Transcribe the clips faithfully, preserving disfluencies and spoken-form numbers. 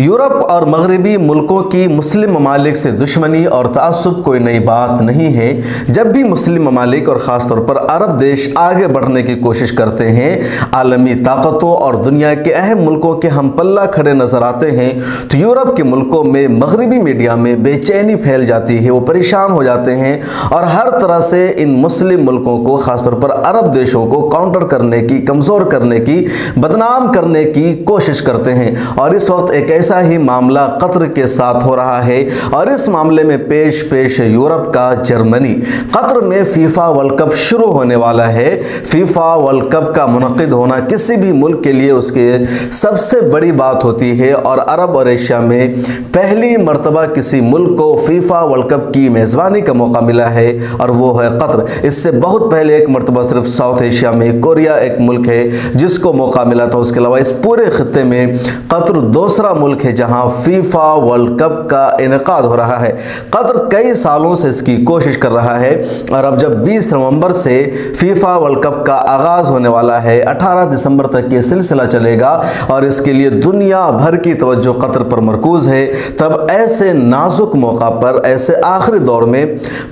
Europe और मगरबी मुल्कों की मुस्लिम ममालिक से दुश्मनी और तआस्सुब कोई नई बात नहीं है। जब भी मुस्लिम ममालिक और ख़ास तौर पर अरब देश आगे बढ़ने की कोशिश करते हैं, आलमी ताकतों और दुनिया के अहम मुल्कों के हम पल्ला खड़े नज़र आते हैं, तो यूरोप के मुल्कों में मगरबी मीडिया में बेचैनी फैल जाती है। वो परेशान हो जाते हैं और हर तरह से इन मुस्लिम मुल्कों को, ख़ास तौर पर अरब देशों को काउंटर करने की, कमज़ोर करने की, बदनाम करने की कोशिश करते हैं। और इस वक्त एक ऐसा ही मामला कतर के साथ हो रहा है और इस मामले में पेश पेश यूरोप का जर्मनी। कतर में फीफा वर्ल्ड कप शुरू होने वाला है। फीफा वर्ल्ड कप का मुनक़िद होना किसी भी मुल्क के लिए उसके सबसे बड़ी बात होती है और अरब और एशिया में पहली मर्तबा किसी मुल्क को फीफा वर्ल्ड कप की मेज़बानी का मौका मिला है और वो है कतर। इससे बहुत पहले एक मर्तबा सिर्फ साउथ एशिया में कोरिया एक मुल्क है जिसको मौका मिला था। उसके अलावा इस पूरे खित्ते में कतर दूसरा है जहां फीफा वर्ल्ड कप का इनकाद हो रहा है। कतर कई सालों से इसकी कोशिश कर रहा है और अब जब बीस नवंबर से फीफा वर्ल्ड कप का आगाज होने वाला है, अठारह दिसंबर तक यह सिलसिला चलेगा और इसके लिए दुनिया भर की तवज्जो कतर पर मरकूज है। तब ऐसे नाजुक मौका पर, ऐसे आखिरी दौर में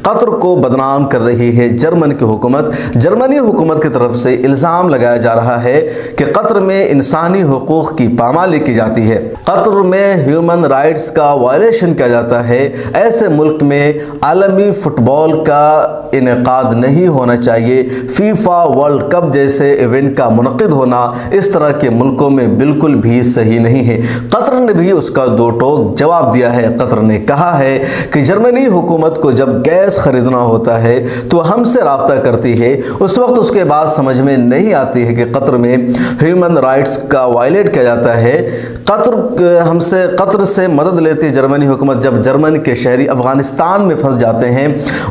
कतर को बदनाम कर रही है जर्मन की हुकूमत। जर्मनी हुकूमत की तरफ से इल्ज़ाम लगाया जा रहा है कि कतर में इंसानी हकूक़ की पामाली की जाती है, कतर में ह्यूमन राइट्स का वायलेशन किया जाता है। ऐसे मुल्क में आलमी फुटबॉल का इनकाद नहीं होना चाहिए। फीफा वर्ल्ड कप जैसे इवेंट का मुनक़िद होना इस तरह के मुल्कों में बिल्कुल भी सही नहीं है। कतर ने भी उसका दो टोक जवाब दिया है। कतर ने कहा है कि जर्मनी हुकूमत को जब गैस खरीदना होता है तो हमसे रब्ता करती है, उस वक्त उसके बाद समझ में नहीं आती है कि कतर में ह्यूमन राइट्स का वायलेट किया जाता है। कतर हमसे कतर से मदद लेती है जर्मनी हुकूमत। जब जर्मन के शहरी अफगानिस्तान में फंस जाते हैं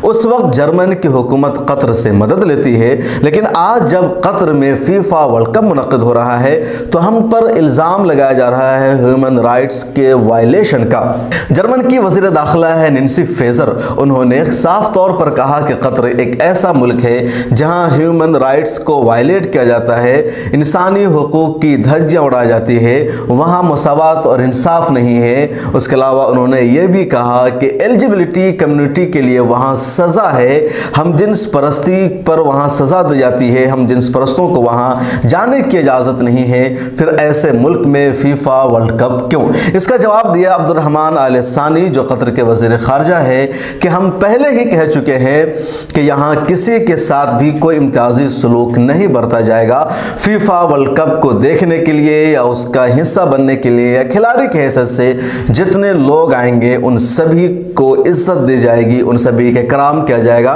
उस वक्त जर्मन की हुकूमत कतर से मदद लेती है। लेकिन आज जब कतर में फीफा वर्ल्ड कप मुनक़िद हो रहा है तो हम पर इल्ज़ाम लगाया जा रहा है ह्यूमन राइट्स के वायलेशन का। जर्मन की वज़ीर दाखिला है निन्सी फेज़र, उन्होंने साफ तौर पर कहा कि कतर एक ऐसा मुल्क है जहाँ ह्यूमन राइट्स को वायलेट किया जाता है, इंसानी हकूक़ की धज्जियाँ उड़ाई जाती है, वहाँ मसावत और इंसाफ नहीं है। उसके अलावा उन्होंने ये भी कहा कि एलिजिबिलिटी कम्युनिटी के लिए वहाँ सज़ा है, हम जिन्स परस्ती पर वहाँ सज़ा दी जाती है, हम जिन्स परस्तों को वहाँ जाने की इजाज़त नहीं है। फिर ऐसे मुल्क में फीफा वर्ल्ड कप क्यों? इसका जवाब दिया अब्दुर रहमान आले सानी जो कतर के वज़ीर ख़ारजा है कि हम पहले ही कह चुके हैं कि यहाँ किसी के साथ भी कोई इम्तियाजी सलूक नहीं बरता जाएगा। फीफा वर्ल्ड कप को देखने के लिए या उसका हिस्सा बनने के लिए या खिलाड़ी के हिस्से से जितने लोग आएंगे उन सभी को इज्जत दी जाएगी, उन सभी के कराम किया जाएगा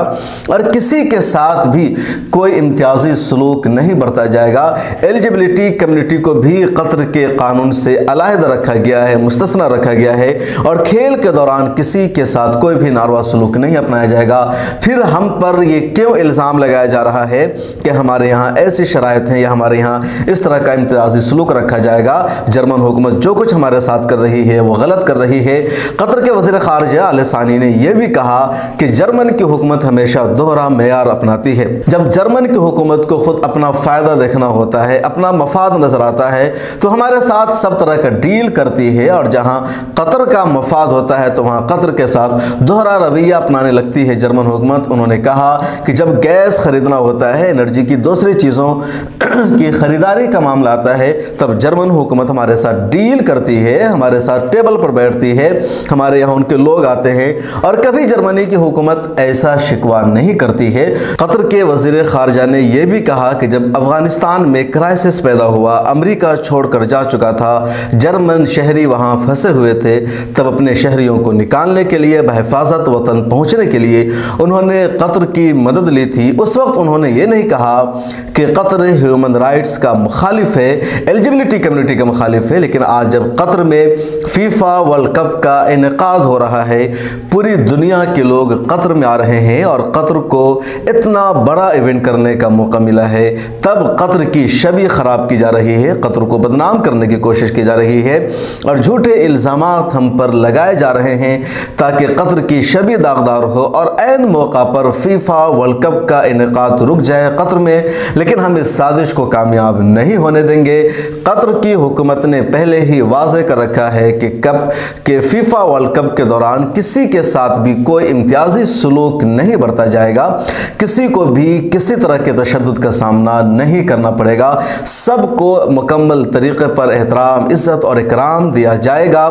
और किसी के साथ भी कोई इम्तियाजी सलूक नहीं बरता जाएगा। एलिजिबिलिटी कम्युनिटी को भी कतर के कानून से अलग रखा गया है, मुस्तस्ना रखा गया है और खेल के दौरान किसी के साथ कोई भी नारवा सलूक नहीं अपनाया जाएगा। फिर हम पर यह क्यों इल्ज़ाम लगाया जा रहा है कि हमारे यहाँ ऐसी शराइत हैं या हमारे यहाँ इस तरह का इम्तियाजी सलूक रखा जाएगा? जर्मन हुकूमत जो कुछ हमारे साथ कर रही है वो गलत कर रही है। कतर के वज़ीर ख़ारजा आले सानी ने यह भी कहा कि जर्मन की हुकूमत हमेशा दोहरा मेयार अपनाती है। जब जर्मन की हुकूमत को खुद अपना फ़ायदा देखना होता है, अपना मफाद नज़र आता है तो हमारे साथ सब तरह का डील करती है और जहाँ कतर का मफाद होता है तो वहाँ कतर के साथ दोहरा रवैया अपनाने लगती है जर्मन हुकूमत। उन्होंने कहा कि जब गैस खरीदना होता है, एनर्जी की दूसरी चीज़ों की खरीदारी का मामला आता है, तब जर्मन हुकूमत हमारे साथ डील करती है, हमारे साथ टेबल पर बैठती है, हमारे यहाँ उनके लोग आते हैं और कभी जर्मनी की हुकूमत ऐसा शिकवा नहीं करती है। कतर के वज़ीर ख़ारजा ने यह भी कहा कि जब अफगानिस्तान में क्राइसिस पैदा हुआ, अमेरिका छोड़कर जा चुका था, जर्मन शहरी वहाँ फंसे हुए थे, तब अपने शहरियों को निकालने के लिए, बहिफाजत वतन पहुँचने के लिए उन्होंने कतर की मदद ली थी। उस वक्त उन्होंने ये नहीं कहा कि कतर ह्यूमन राइट्स का मुखालिफ है, एलिजिबिलिटी कम्युनिटी का मुखालिफ है। लेकिन आज जब कतर में फीफा वर्ल्ड कप का इनकाद हो रहा है, पूरी दुनिया के लोग कतर में आ रहे हैं और कतर को इतना बड़ा इवेंट करने का मौका मिला है, तब कतर की छवि ख़राब की जा रही है, कतर को बदनाम करने की कोशिश की जा रही है और झूठे इल्ज़ाम हम पर लगाए जा रहे हैं ताकि कतर की छवि दागदार हो और ऐन मौका पर फीफा वर्ल्ड कप का इनकाद रुक जाए कतर में। लेकिन हम इस साजिश को कामयाब नहीं होने देंगे। कतर की हुकूमत ने पहले ही वादा वाज़े कर रखा है कि कप के फीफा वर्ल्ड कप के दौरान किसी के साथ भी कोई इम्तियाजी सलूक नहीं बरता जाएगा, किसी को भी किसी तरह के तशद्दुद का सामना नहीं करना पड़ेगा, सबको मुकम्मल तरीक़े पर एहतराम, इज़्ज़त और इकराम दिया जाएगा।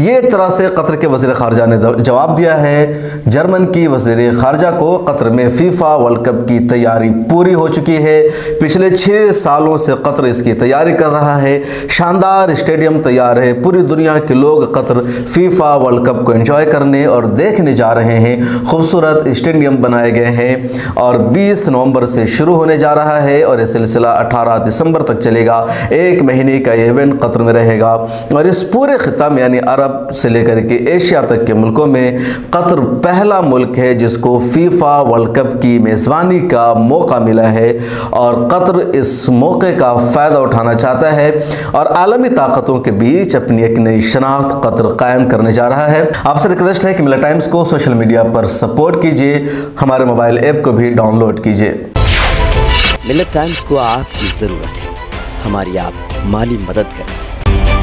ये एक तरह से कतर के वज़ीर ख़ारजा ने जवाब दिया है। जर्मन की वज़ीर ख़ारजा को कतर में फीफा वर्ल्ड कप की तैयारी पूरी हो चुकी है। पिछले छः सालों से कतर इसकी तैयारी कर रहा है, शानदार स्टेडियम तैयार है, पूरी दुनिया के लोग कतर फीफा वर्ल्ड कप को एंजॉय करने और देखने जा रहे हैं। खूबसूरत स्टेडियम बनाए गए हैं और बीस नवम्बर से शुरू होने जा रहा है और यह सिलसिला अठारह दिसंबर तक चलेगा। एक महीने का ये इवेंट कतर में रहेगा और इस पूरे खिता में यानी अरब से लेकर के एशिया तक के मुल्कों में कतर पहला मुल्क है जिसको फीफा वर्ल्ड कप की मेज़बानी का मौका मिला है और कतर इस मौके का फ़ायदा उठाना चाहता है और आलमी ताकतों के बीच अपनी एक नई शनाख्त कतर कायम करने जा रहा है। आपसे रिक्वेस्ट है कि मिलत टाइम्स को सोशल मीडिया पर सपोर्ट कीजिए, हमारे मोबाइल ऐप को भी डाउनलोड कीजिए। मिलत टाइम्स को आपकी ज़रूरत है, हमारी आप माली मदद करें।